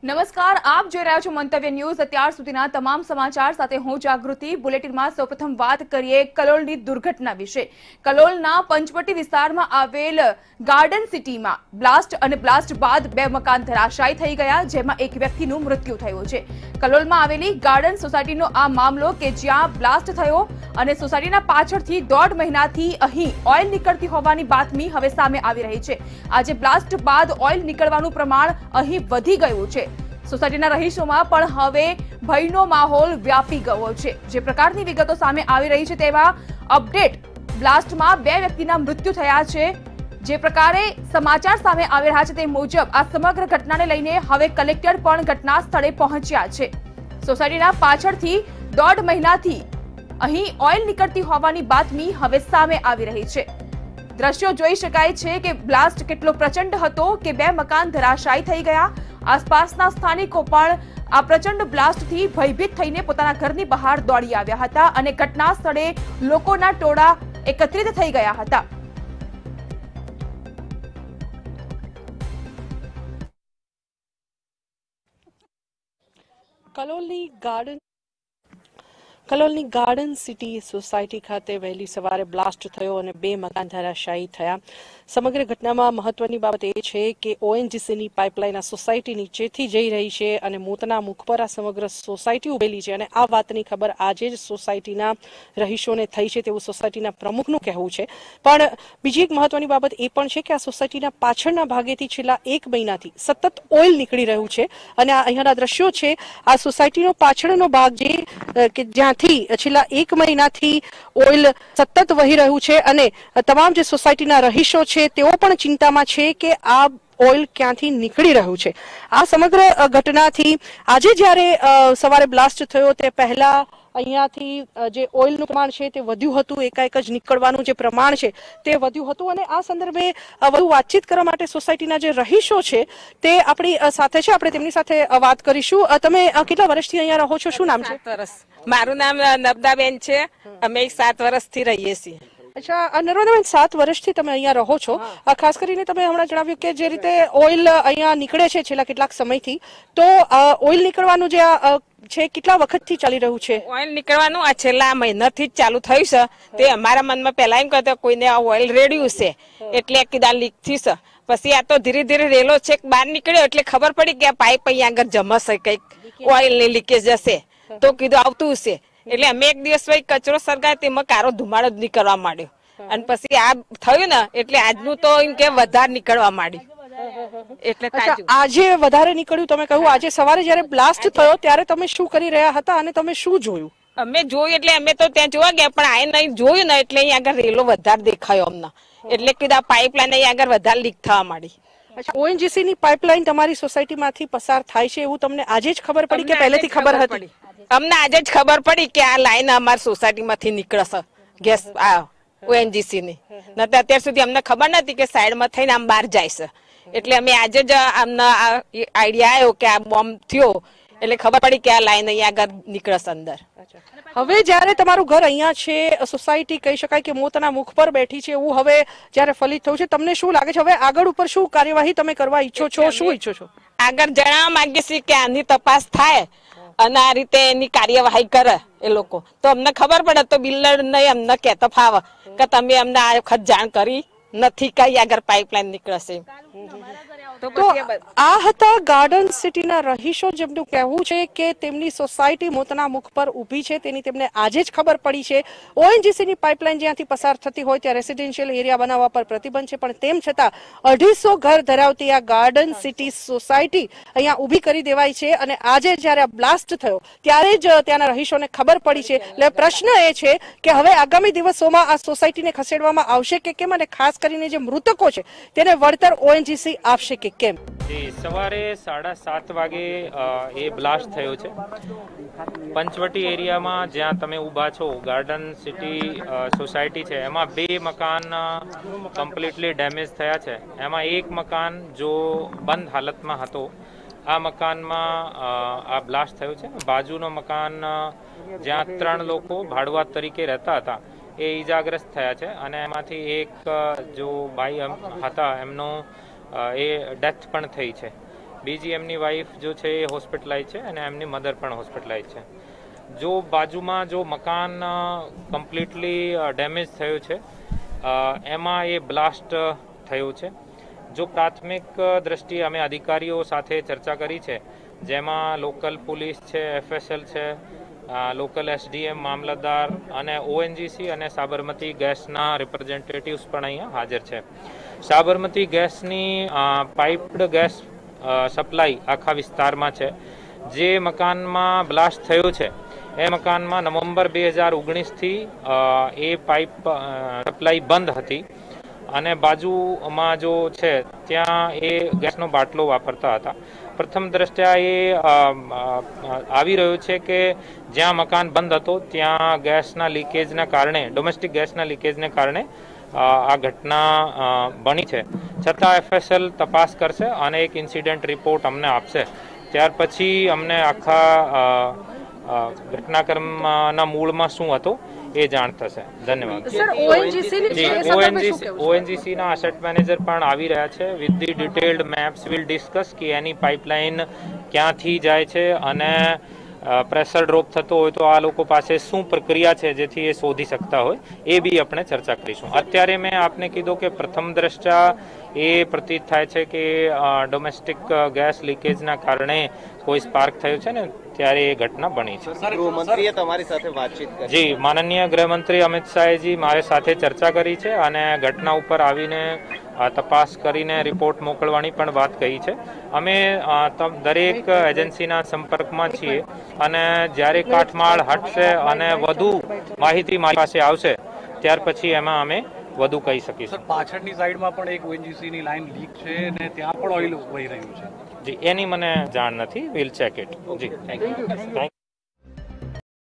नमस्कार, आप जोई रह्या छो मंतव्य न्यूज। अत्यार सुधीना तमाम समाचार साथे हूं जागृति। बुलेटिन में सौप्रथम बात करिए कलोलनी दुर्घटना विषे। कलोलना पंचवटी विस्तार में आवेल गार्डन सिटी में ब्लास्ट अने ब्लास्ट बाद बे मकान धराशायी थई गया, जेमां एक व्यक्तिनुं मृत्यु थयुं छे। कलोल में आवेली गार्डन सोसायटीनो आ मामलो के ज्यां ब्लास्ट थयो अने सोसायटीना पाछळथी दौड़ महीनाथी अहीं ऑयल निकळती होवानी बातमी हवे सामे आवी रही छे। आज ब्लास्ट बाद ऑयल निकळवानुं प्रमाण अहीं वधी गयुं छे। सोसायटीना रहीशोमां पण हवे भयनो माहोल व्यापी गयो छे। जे प्रकारनी विगतो सामे आवी रही छे तेवा अपडेट ब्लास्टमां बे व्यक्तिना मृत्यु थया छे। जे प्रकारे समाचार सामे आवी रह्या छे ते मुजब आ समग्र घटनाने लईने हवे कलेक्टर पण घटना स्थळे पहोंच्या छे। सोसायटीना पाछळथी दौड़ महीनाथी अहीं ऑयल निकळती होवानी बातमी हवे सामे आवी रही छे। दृश्यो जोई शकाय छे के ब्लास्ट केटलो प्रचंड हतो के बे मकान धराशायी थई गया। आसपासना स्थानिको पण आ प्रचंड ब्लास्टथी भयभीत थईने पोताना घरनी बहार दौड़ी आव्या हता अने घटना स्थळे लोकोना टोळा एकत्रित थई गया हता। કલોલની ગાર્ડન સિટી સોસાયટી ખાતે વહેલી સવારે બ્લાસ્ટ થયો અને બે મકાન ધરાશાયી થયા. સમગ્ર ઘટનામાં મહત્વની બાબત એ છે કે ઓએનજીસીની પાઇપલાઇન આ સોસાયટી નીચેથી જઈ રહી છે અને મોતના મુખ પર આ સમગ્ર સોસાયટી ઉભેલી છે અને આ વાતની ખબર આજે જ સોસાયટીના રહીશોને થઈ છે તેવું સોસાયટીના પ્રમુખનું કહેવું છે. પણ બીજી એક મહત્વની બાબત એ પણ છે કે આ સોસાયટીના પાછળના ભાગેથી છેલ્લા એક મહિનાથી સતત ઓઇલ નીકળી રહ્યું છે અને અહીંયાના દ્રશ્યો છે આ સોસાયટીનો પાછળનો ભાગ જે કે જ્યાં छेल्ला एक महीना थी ऑयल सतत वही रह्यु छे अने तमाम जे सोसायटीना रहीशो छे तेओ पण चिंतामां छे के आ ऑयल क्यांथी निकली रह्यु छे। आ समग्र घटना थी आजे ज्यारे सवारे ब्लास्ट थयो ते पहेला અહીંયાથી જે ઓઇલનું પ્રમાણ છે તે વધ્યું હતું, એકાએક જ નીકળવાનું જે પ્રમાણ છે તે વધ્યું હતું અને આ સંદર્ભે વધુ વાતચીત કરવા માટે સોસાયટીના જે રહીશો છે તે આપણી સાથે છે. આપણે તેમની સાથે વાત કરીશું. તમે કેટલા વર્ષથી અહીંયા રહો છો? શું નામ છે? 7 વર્ષ. મારું નામ નબદાબેન છે. અમે 7 વર્ષથી રહીએ છીએ. અચ્છા, નરોદાબેન, 7 વર્ષથી તમે અહીંયા રહો છો. ખાસ કરીને તમે હમણાં જણાવ્યું કે જે રીતે ઓઇલ અહીંયા નીકળે છે છેલ્લા કેટલાક સમયથી, તો ઓઇલ નીકળવાનું જે છે કેટલા વખતથી ચાલી રહ્યું છે? ઓઇલ નીકળવાનું આ છેલ્લા મહિનાથી જ ચાલુ થયું છે. તે અમારા મનમાં પહેલા એમ કહેતો કોઈને આ ઓઇલ રેડ્યું છે એટલે કીધા લીક થયું છે, પછી આ તો ધીરે ધીરે રેલો છે બહાર નીકળ્યો એટલે ખબર પડી કે આ પાઇપ અહીંયા આગળ જમશે, કંઈક ઓઇલની લીકેજ હશે તો કીધું આવતું હશે. એટલે અમે એક દિવસ ભાઈ કચરો સળગાવ્યો તેમાં કાળો ધુમાડો જ નીકળવા માંડ્યો અને પછી આ થયું ને એટલે આજનું તો એમ કે વધારે નીકળવા માંડ્યું એટલે આજે વધારે નીકળ્યું. તમે કહ્યું આજે સવારે જયારે બ્લાસ્ટ થયો ત્યારે તમે શું કરી રહ્યા હતા અને તમે શું જોયું? અમે જોયું એટલે અમે તો ત્યાં જોવા ગયા પણ આય નહીં જોયું ને એટલે અહીંયા આગળ રેલો વધારે દેખાયો અમને એટલે કીધા પાઇપલાઇન અહીંયા આગળ વધારે લીક થવા માંડી. ઓએનજીસી ની પાઇપલાઇન તમારી સોસાયટીમાંથી પસાર થાય છે એવું તમને આજે જ ખબર પડી કે પહેલેથી ખબર હતી? અમને આજે જ ખબર પડી કે આ લાઈન અમારી સોસાયટીમાંથી નીકળશે ગેસ આ ઓએનજીસી ની, નતા અત્યાર સુધી અમને ખબર નથી કે સાઈડમાં થઈને આમ બહાર જાય છે. એટલે અમે આજે જ અમને આઈડિયા આવ્યો કે આ બોમ્બ થયો એટલે ખબર પડી કે આ લાઈન અહીંયા આગળ નીકળશે અંદર. હવે જયારે તમારું ઘર અહીંયા છે, સોસાયટી કહી શકાય કે મોતના મુખ પર બેઠી છે, એવું હવે જયારે ફલિત થયું છે તમને શું લાગે છે? હવે આગળ ઉપર શું કાર્યવાહી તમે કરવા ઈચ્છો છો? શું ઈચ્છો છો? આગળ જણાવવા માંગીએ છીએ કે આની તપાસ થાય અને આ રીતે એની કાર્યવાહી કરે એ લોકો. તો અમને ખબર પડે તો બિલ્ડર નહીં અમને કહેતો ફાવે કે તમે અમને આ વખત જાણ કરી નથી કઈ આગળ પાઇપલાઇન નીકળશે. તો આ હતા ગાર્ડન સિટીના રહીશો જેમનું કહેવું છે કે તેમની સોસાયટી મોતના મુખ પર ઊભી છે તેની તેમને આજે જ ખબર પડી છે. ઓએનજીસીની પાઇપલાઇન જ્યાંથી પસાર થતી હોય ત્યાં રેસિડેન્શિયલ એરિયા બનાવવા પર પ્રતિબંધ છે પણ તેમ છતાં 250 ઘર ધરાવતી આ ગાર્ડન સિટી સોસાયટી અહીંયા ઊભી કરી દેવાય છે અને આજે જ્યારે આ બ્લાસ્ટ થયો ત્યારે જ ત્યાંના રહીશોને ખબર પડી છે. એટલે પ્રશ્ન એ છે કે હવે આગામી દિવસોમાં આ સોસાયટીને ખસેડવામાં આવશે કે કેમ અને ખાસ કરીને જે મૃતકો છે તેને વળતર ઓએનજીસી આપશે કે કેમ? જી, સવારે 7:30 વાગે એ બ્લાસ્ટ થયો છે પંચવટી એરિયામાં. જ્યાં તમે ઊભા છો ગાર્ડન સિટી સોસાયટી છે એમાં બે મકાન કમ્પ્લીટલી ડેમેજ થયા છે. એમાં એક મકાન જો બંધ હાલતમાં હતો આ મકાનમાં આ બ્લાસ્ટ થયો છે. બાજુનો મકાન જ્યાં 3 લોકો ભાડુઆત તરીકે રહેતા હતા એ ઈજાગ્રસ્ત થયા છે અને એમાંથી એક જો ભાઈ હતા એમનો એ ડેથ પણ થઈ છે. बीजी एमनी वाइफ जो है हॉस्पिटलाइज है और एमनी मदर पण हॉस्पिटलाइज है। जो बाजू में जो मकान कम्प्लीटली डेमेज थयो छे एमां ए ब्लास्ट थयो छे। जो प्राथमिक दृष्टि अमे अधिकारीओ साथे चर्चा करी है, जेमां लोकल पुलिस है, FSL है, लोकल SDM मामलतदार अने ONGC अने साबरमती गैसना रिप्रेजेंटेटिव्स पण अहींया हाजर है। साबरमती गैसनी पाइप्ड गैस सप्लाय आखा विस्तार में है। जे मकान में ब्लास्ट थयो है ए मकान में नवंबर 2019 थी ए पाइप सप्लाय बंद हती अने बाजू में जो है त्या ए गैसनो बाटलो वापरता हता। प्रथम दृष्टिया ये आवी रह्यो छे के ज्यां मकान बंद हतो त्या गैसना लीकेजना कारणे, डोमेस्टिक गैसना लीकेजने कारणे आ घटना बनी है। छतां FSL तपास करशे अने एक इन्सिडेंट रिपोर्ट अमने आपशे, त्यार पछी अमने आखा घटनाक्रमना मूळमां शुं हतो ए जाण थशे। धन्यवाद। सर ONGC ना एसेट मैनेजर पण आवी रह्या छे with the detailed maps. Will discuss कि एनी पाइपलाइन क्यांथी जाय छे अने प्रेशर ड्रॉप थतो होय तो आ लोको पासे शुं प्रक्रिया छे जेथी ए शोधी सकता होय ए बी आपणे चर्चा करीशुं। अत्यारे मैं आपने कीधुं के प्रथम दृष्टा ए प्रतीत थाय छे के डोमेस्टिक गैस लीकेजना कारणे कोई स्पार्क थयो छे ने त्यारे ए घटना बनी छे। गृहमंत्रीए तमारी साथे वातचीत करी? जी, माननीय गृहमंत्री अमित शाह जी मारे साथे चर्चा करी छे अने घटना उपर आवीने तपास करीने रिपोर्ट मोकलवानी पण बात कही छे। अमे दरेक एजेंसीना संपर्कमां छीए अने ज्यारे काठमाळ हटशे अने वधु माहिती मारी पासे आवशे त्यार पछी एमां अमे वधु कही सकीशुं। सर, पाछळनी साइडमां पण एक ONGC नी लाइन लीक छे अने त्यां पण ऑइल वही રહ્યું છે। जी, एनी मने जाण नथी। Will check it. जी, थैंक यू।